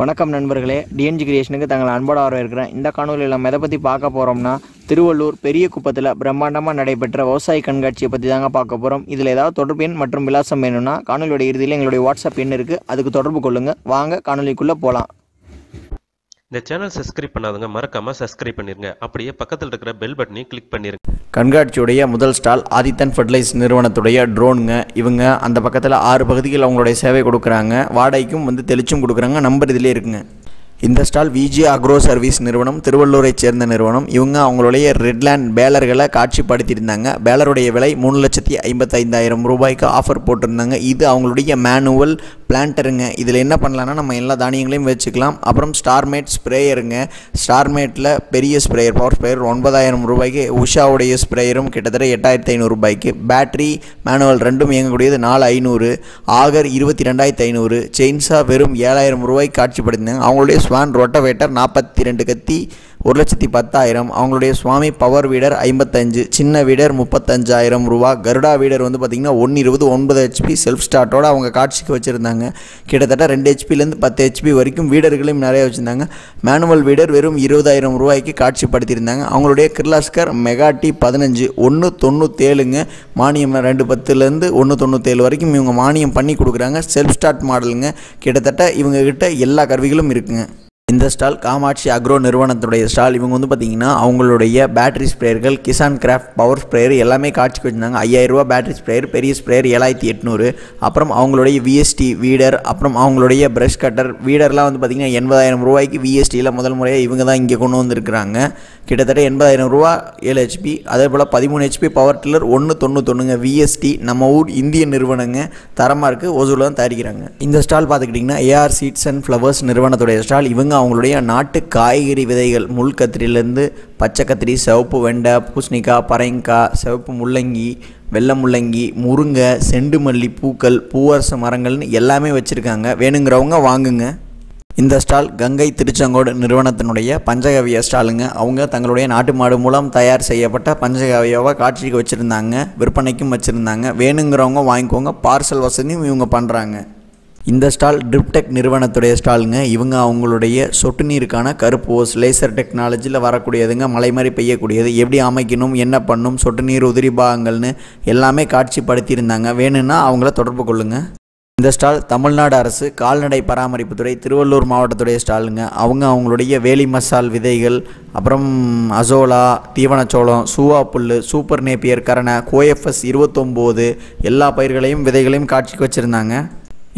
வணக்கம் நண்பர்களே, டிஎன்ஜி கிரியேஷனுக்கு தங்கள் அன்போடு வரவேற்கிறேன். இந்த காணொலியில் நம்ம எதை பற்றி பார்க்க போகிறோம்னா, திருவள்ளூர் பெரிய குப்பத்தில் பிரம்மாண்டமாக நடைபெற்ற விவசாய கண்காட்சியை பற்றி தாங்க பார்க்க போகிறோம். இதில் ஏதாவது தொடர்பு எண் மற்றும் விலாசம் வேணும்னா காணொலியோட இறுதியில் எங்களுடைய வாட்ஸ்அப் எண் இருக்குது, அதுக்கு தொடர்பு கொள்ளுங்கள். வாங்க காணொலிக்குள்ளே போகலாம். இந்த சேனல் சப்ஸ்கிரைப் பண்ணாதவங்க மறக்காமல் சப்ஸ்கிரைப் பண்ணிடுங்க. அப்படியே பக்கத்தில் இருக்கிற பெல் பட்டனையும் கிளிக் பண்ணிடுங்க. கண்காட்சியுடைய முதல் ஸ்டால் ஆதித்தன் ஃபர்டிலைஸ் நிறுவனத்துடைய ட்ரோனுங்க. இவங்க அந்த பக்கத்தில் 6 பகுதிகள் அவங்களுடைய சேவை கொடுக்குறாங்க. வாடகைக்கும் வந்து தெளிச்சும் கொடுக்குறாங்க. நம்பர் இதிலே இருக்குங்க. இந்த ஸ்டால் விஜி அக்ரோ சர்வீஸ் நிறுவனம், திருவள்ளூரை சேர்ந்த நிறுவனம். இவங்க அவங்களுடைய ரெட்லேண்ட் பேலர்களை காட்சிப்படுத்தியிருந்தாங்க. பேலருடைய விலை 3,55,000 ரூபாய்க்கு ஆஃபர் போட்டிருந்தாங்க. இது அவங்களுடைய மேனுவல் பிளான்ட்டருங்க. இதில் என்ன பண்ணலான்னா, நம்ம எல்லா தானியங்களையும் வச்சுக்கலாம். அப்புறம் ஸ்டார் மேட் ஸ்ப்ரேயருங்க. ஸ்டார் மேட்டில் பெரிய ஸ்ப்ரேயர், பவர் ஸ்ப்ரேயர் 9,000 ரூபாய்க்கு. உஷாவுடைய ஸ்ப்ரேயரும் கிட்டத்தட்ட 8,500 ரூபாய்க்கு. பேட்ரி மேனுவல் ரெண்டும் இயங்கக்கூடியது 4,500. ஆகர் 22,500. செயின்ஸா வெறும் 7,000 ரூபாய்க்கு காட்சிப்படுத்தினாங்க. அவங்களுடைய ஸ்வான் ரொட்டவேட்டர் 42 கத்தி 1,10,000. அவங்களுடைய சுவாமி பவர் வீடர் 55, சின்ன வீடர் 35,000 ரூபா. கருடா வீடர் வந்து பார்த்திங்கன்னா 120 9 HP செல்ஃப் ஸ்டார்ட்டோடு அவங்க காட்சிக்கு வச்சுருந்தாங்க. கிட்டத்தட்ட 2 HPலேருந்து 10 HP வரைக்கும் வீடர்களையும் நிறைய வச்சுருந்தாங்க. மேனுவல் வீடர் வெறும் 20,000 ரூபாய்க்கு காட்சிப்படுத்தியிருந்தாங்க. அவங்களுடைய கிர்லாஸ்கர் மெகாட்டி 15 197ங்க. மானியம் 210லேருந்து 197 வரைக்கும் இவங்க மானியம் பண்ணி கொடுக்குறாங்க. செல்ஃப் ஸ்டார்ட் மாடலுங்க. கிட்டத்தட்ட இவங்ககிட்ட எல்லா கருவிகளும் இருக்குங்க. இந்த ஸ்டால் காமாட்சி அக்ரோ நிறுவனத்துடைய ஸ்டால். இவங்க வந்து பார்த்திங்கன்னா அவங்களுடைய பேட்டரி ஸ்ப்ரேயர்கள், கிசான் கிராஃப்ட் பவர் ஸ்ப்ரேயர் எல்லாமே காட்சிக்கு வச்சுருந்தாங்க. 5,000 ரூபா பேட்டரி ஸ்ப்ரேயர், பெரிய ஸ்ப்ரேயர் 7,800. அப்புறம் அவங்களுடைய விஎஸ்டி வீடர், அப்புறம் அவங்களுடைய ப்ரஷ் கட்டர் வீடர்லாம் வந்து பார்த்திங்கன்னா 80,000 ரூபாய்க்கு விஎஸ்டியில் முதல் முறையாக இவங்க தான் இங்கே கொண்டு வந்திருக்கிறாங்க. கிட்டத்தட்ட 80,000 ரூபா 7 HP. அதே போல் 13 HP பவர் டில்லர் 1,91ங்க. விஎஸ்டி நம்ம ஊர் இந்திய நிறுவனங்க. தரமாக இருக்குது, ஓசூரில் தான் தயாரிக்கிறாங்க. இந்த ஸ்டால் பார்த்துக்கிட்டிங்கன்னா ஏஆர் சீட்ஸ் அண்ட் ஃப்ளவர்ஸ் நிறுவனத்துடைய ஸ்டால். இவங்க அவங்களுடைய நாட்டு காய்கறி விதைகள், முள் கத்திரிலேருந்து பச்சை கத்திரி, சிவப்பு வெண்டை, பூசணிக்காய், பரங்கிக்காய், சிவப்பு முள்ளங்கி, வெள்ளை முள்ளங்கி, முருங்கை, செண்டு மல்லி பூக்கள், பூவரச மரங்கள்னு எல்லாமே வச்சுருக்காங்க. வேணுங்கிறவங்க வாங்குங்க. இந்த ஸ்டால் கங்கை திருச்செங்கோடு நிறுவனத்தினுடைய பஞ்சகவிய ஸ்டாலுங்க. அவங்க தங்களுடைய நாட்டு மாடு மூலம் தயார் செய்யப்பட்ட பஞ்சகவியாவை காட்சிக்கு வச்சுருந்தாங்க. விற்பனைக்கும் வச்சுருந்தாங்க. வேணுங்கிறவங்க வாங்கிக்கோங்க. பார்சல் வசதியும் இவங்க பண்ணுறாங்க. இந்த ஸ்டால் ட்ரிப்டெக் நிறுவனத்துடைய ஸ்டாலுங்க. இவங்க அவங்களுடைய சொட்டு நீருக்கான கருப்பு ஓஸ் லேசர் டெக்னாலஜியில் வரக்கூடியதுங்க. மலை மாதிரி பெய்யக்கூடியது. எப்படி அமைக்கணும், என்ன பண்ணும், சொட்டு நீர் உதிரி பாகங்கள்னு எல்லாமே காட்சிப்படுத்தியிருந்தாங்க. வேணும்னா அவங்கள தொடர்பு கொள்ளுங்கள். இந்த ஸ்டால் தமிழ்நாடு அரசு கால்நடை பராமரிப்புத்துறை திருவள்ளூர் மாவட்டத்துடைய ஸ்டாலுங்க. அவங்க அவங்களுடைய வேலி மசால் விதைகள், அப்புறம் அசோலா, தீவனச்சோளம், சூவா புல், சூப்பர் நேப்பியர் கரணை, கோஎஃப்எஸ் 29 எல்லா பயிர்களையும் விதைகளையும் காட்சிக்கு வச்சுருந்தாங்க.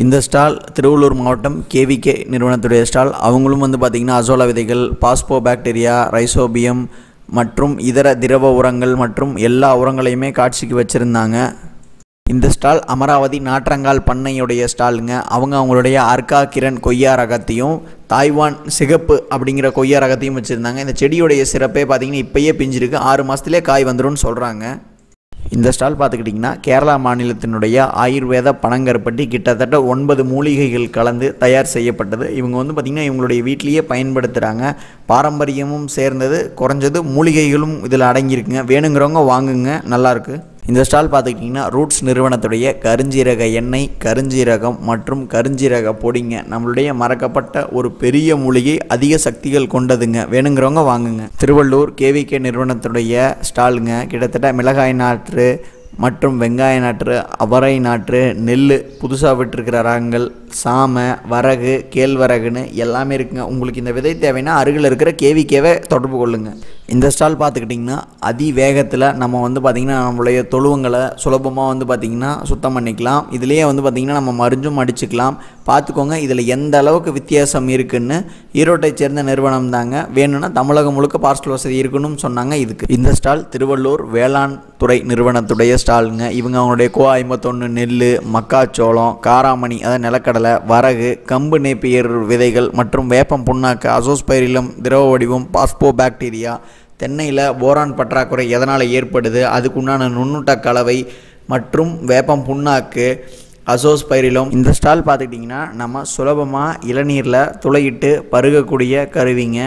இந்த ஸ்டால் திருவள்ளூர் மாவட்டம் KVK நிறுவனத்துடைய ஸ்டால். அவங்களும் வந்து பார்த்திங்கன்னா அசோலா விதைகள், பாஸ்போ பாக்டீரியா, ரைசோபியம் மற்றும் இதர திரவ உரங்கள் மற்றும் எல்லா உரங்களையுமே காட்சிக்கு வச்சுருந்தாங்க. இந்த ஸ்டால் அமராவதி நாற்றங்கால் பண்ணையுடைய ஸ்டாலுங்க. அவங்க அவங்களுடைய அர்கா கிரண் கொய்யா ரகத்தையும் தாய்வான் சிகப்பு அப்படிங்கிற கொய்யா ரகத்தையும் வச்சுருந்தாங்க. இந்த செடியுடைய சிறப்பே பார்த்திங்கன்னா இப்போயே பிஞ்சிருக்கு, 6 மாதத்துலேயே காய் வந்துடும் சொல்கிறாங்க. இந்த ஸ்டால் பார்த்துக்கிட்டிங்கன்னா கேரளா மாநிலத்தினுடைய ஆயுர்வேத பனங்கருப்பட்டி கிட்டத்தட்ட 9 மூலிகைகள் கலந்து தயார் செய்யப்பட்டது. இவங்க வந்து பார்த்திங்கன்னா இவங்களுடைய வீட்டிலேயே பயன்படுத்துகிறாங்க. பாரம்பரியமும் சேர்ந்தது, குறைஞ்சது மூலிகைகளும் இதில் அடங்கியிருக்குங்க. வேணுங்கிறவங்க வாங்குங்க, நல்லாயிருக்கு. இந்த ஸ்டால் பார்த்துக்கிட்டிங்கன்னா ரூட்ஸ் நிறுவனத்துடைய கருஞ்சீரக எண்ணெய், கருஞ்சீரகம் மற்றும் கருஞ்சீரக பொடிங்க. நம்மளுடைய மறக்கப்பட்ட ஒரு பெரிய மூலிகை, அதிக சக்திகள் கொண்டதுங்க. வேணுங்கிறவங்க வாங்குங்க. திருவள்ளூர் KVK நிறுவனத்துடைய ஸ்டாலுங்க. கிட்டத்தட்ட மிளகாய் நாற்று மற்றும் வெங்காய நாற்று, அவரை நாற்று, நெல் புதுசாக விட்டுருக்கிற ரகங்கள், சாமை, வரகு, கேழ்வரகுன்னு எல்லாமே இருக்குங்க. உங்களுக்கு இந்த விதை தேவைன்னா அருகில் இருக்கிற KVKவை தொடர்பு கொள்ளுங்கள். இந்த ஸ்டால் பார்த்துக்கிட்டிங்கன்னா அதிவேகத்தில் நம்ம வந்து பார்த்திங்கன்னா நம்மளுடைய தொழுவங்களை சுலபமாக வந்து பார்த்திங்கன்னா சுத்தம் பண்ணிக்கலாம். இதிலேயே வந்து பார்த்திங்கன்னா நம்ம மருந்தும் அடிச்சுக்கலாம். பார்த்துக்கோங்க இதில் எந்த அளவுக்கு வித்தியாசம் இருக்குதுன்னு. ஈரோட்டை சேர்ந்த நிறுவனம் தாங்க. வேணும்னா தமிழகம் முழுக்க பார்சல் வசதி இருக்குன்னு சொன்னாங்க. இதுக்கு இந்த ஸ்டால் திருவள்ளூர் வேளாண் துறை நிறுவனத்துடைய ஸ்டாலுங்க. இவங்க அவங்களுடைய கோ 51 நெல், மக்காச்சோளம், காராமணி அதாவது நிலக்கடலை, வரகு, கம்பு நேப்பியர் விதைகள் மற்றும் வேப்பம் புண்ணாக்கு, அசோஸ்பைரிலம் திரவ வடிவம், பாஸ்போ பாக்டீரியா, தென்னையில் போரான் பற்றாக்குறை எதனால் ஏற்படுது, அதுக்குண்டான நுண்ணூட்ட கலவை மற்றும் வேப்பம் புண்ணாக்கு, அசோஸ்பைரிலம். இந்த ஸ்டால் பார்த்துக்கிட்டிங்கன்னா நம்ம சுலபமாக இளநீரில் துளையிட்டு பருகக்கூடிய கருவிங்க.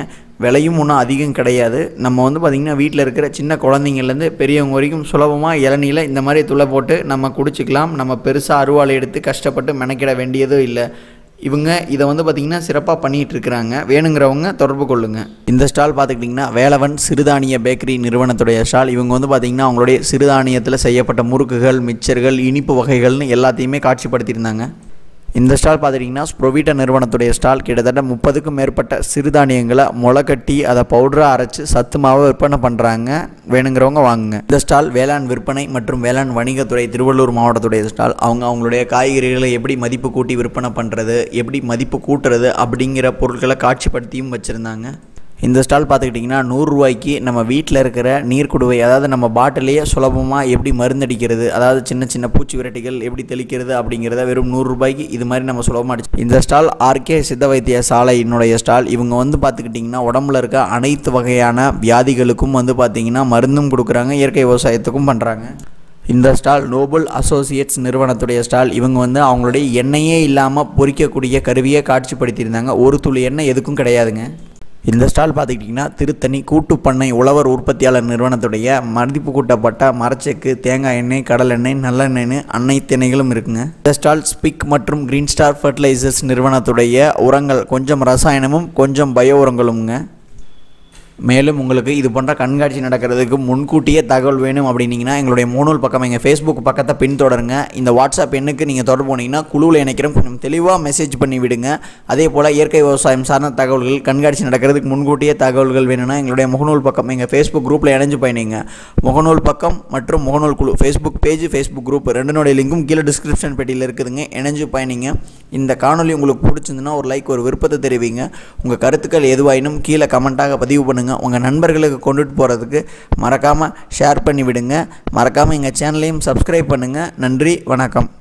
விலையும் ஒன்றும் அதிகம் கிடையாது. நம்ம வந்து பார்த்திங்கன்னா வீட்டில் இருக்கிற சின்ன குழந்தைங்கள்லேருந்து பெரியவங்க வரைக்கும் சுலபமாக இளநீரில் இந்த மாதிரி துளை போட்டு நம்ம குடிச்சிக்கலாம். நம்ம பெருசாக அறுவாலை எடுத்து கஷ்டப்பட்டு மெனக்கிட வேண்டியதும் இல்லை. இவங்க இத வந்து பாத்தீங்கன்னா சிறப்பா பண்ணிட்டு இருக்காங்க வேணும்ங்கறவங்க தொடர்பு கொள்ளுங்க இந்த ஸ்டால் பாத்துக்கிட்டீங்கன்னா வேலவன் சிறுதானிய பேக்கரி நிறுவனத்துடைய ஸ்டால் இவங்க வந்து பாத்தீங்கன்னா அவங்களுடைய சிறுதானியத்துல செய்யப்பட்ட முறுக்குகள் மிச்சர்கள் இனிப்பு வகைகள்னு எல்லாத்தையுமே காட்சிப்படுத்தி இருந்தாங்க இந்த ஸ்டால் பாத்தீங்கன்னா ஸ்ப்ரோவிட்டா நிறுவனத்துடைய ஸ்டால் கிட்டத்தட்ட 30 க்கு மேற்பட்ட சிறுதானியங்களை முளகட்டி அத பவுடரா அரைச்சு சத்துமாவா விற்பனை பண்றாங்க வேணும்ங்கறவங்க வாங்குங்க இந்த ஸ்டால் வேளாண் விற்பனை மற்றும் வேளாண் வணிக துறை திருவள்ளூர் மாவட்டத்துடைய ஸ்டால் அவங்க அவங்களுடைய காய்கறிகளை எப்படி மதிப்பு கூட்டி விற்பனை பண்றது எப்படி மதிப்பு கூட்டிறது அப்படிங்கற பொருட்களை காட்சிப்படுத்தியும் வச்சிருந்தாங்க இந்த ஸ்டால் பாத்துக்கிட்டீங்கன்னா 100 ரூபாய்க்கு நம்ம வீட்ல இருக்கிற நீர்க்குடுவை அதாவது நம்ம பாட்டிலேயே சுலபமா எப்படி மருந்து அடிக்கிறது அதாவது சின்ன சின்ன பூச்சி விரட்டிகள் எப்படி தெளிக்கிறது அப்படிங்கறத வெறும் 100 ரூபாய்க்கு இது மாதிரி நம்ம சுலபமா அடிச்சு இந்த ஸ்டால் ஆர்கே சித்த வைத்தியசாலையினுடைய ஸ்டால் இவங்க வந்து பாத்துக்கிட்டீங்கன்னா உடம்புல இருக்க அனைத்து வகையான வியாதிகளுக்கும் வந்து பாத்தீங்கன்னா மருந்தும் கொடுக்கறாங்க இயற்கை விவசாயத்துக்கும் பண்றாங்க இந்த ஸ்டால் நோபல் அசோசியேட்ஸ் நிறுவனத்துடைய ஸ்டால் இவங்க வந்து அவங்களுடைய எண்ணெயே இல்லாம பொரிக்கக்கூடிய கருவியை காட்சிப்படுத்தி இருந்தாங்க ஒரு துளி எண்ணெய் எதுக்கும் கிடையாதுங்க இந்த ஸ்டால் பாத்துக்கிட்டீங்கன்னா திருத்தணி கூட்டு பண்ணை உழவர் உற்பத்தியாளர் நிறுவனத்துடைய மதிப்பு கூட்டப்பட்ட மரச்செக்கு தேங்காய் எண்ணெய் கடல் எண்ணெய் நல்லெண்ணெய்னு அன்னை திணைகளும் இருக்குங்க இந்த ஸ்டால் ஸ்பிக் மற்றும் கிரீன் ஸ்டார் ஃபெர்டிலைசர்ஸ் நிறுவனத்துடைய உரங்கள் கொஞ்சம் ரசாயனமும் கொஞ்சம் பயோ உரங்களும்ங்க மேலும் உங்களுக்கு இது போன்ற கண்காட்சி நடக்கிறதுக்கு முன்கூட்டியே தகவல் வேணும் அப்படின்னீங்கன்னா எங்களுடைய மூணூல் பக்கம் எங்கள் ஃபேஸ்புக் பக்கத்தை பின்தொடருங்க இந்த வாட்ஸ்அப் எண்ணுக்கு நீங்கள் தொடர்பு போனீங்கன்னா குழுவில் இணைக்கிறோம் கொஞ்சம் தெளிவாக மெசேஜ் பண்ணி விடுங்க அதே போல் இயற்கை விவசாயம் சார்ந்த தகவல்கள் கண்காட்சி நடக்கிறதுக்கு முன்கூட்டியே தகவல்கள் வேணும்னா எங்களுடைய முகநூல் பக்கம் எங்கள் ஃபேஸ்புக் குரூப்பில் இணைஞ்சு பயணிங்க முகநூல் பக்கம் மற்றும் முகநூல் குழு ஃபேஸ்புக் பேஜ் ஃபேஸ்புக் குரூப் ரெண்டுனுடைய லிங்கும் கீழே டிஸ்கிரிப்ஷன் பெட்டியில் இருக்குதுங்க இணைஞ்சு பயணிங்க இந்த காணொலி உங்களுக்கு பிடிச்சிருந்துன்னா ஒரு லைக் ஒரு விருப்பத்தை தெரிவிங்க உங்கள் கருத்துக்கள் எதுவாயினும் கீழே கமெண்ட்டாக பதிவு பண்ணுங்கள் உங்க நண்பர்களுக்கு கொண்டுட்டு போறதுக்கு மறக்காம ஷேர் பண்ணி விடுங்க மறக்காம எங்க சேனலையும் சப்ஸ்கிரைப் பண்ணுங்க நன்றி வணக்கம்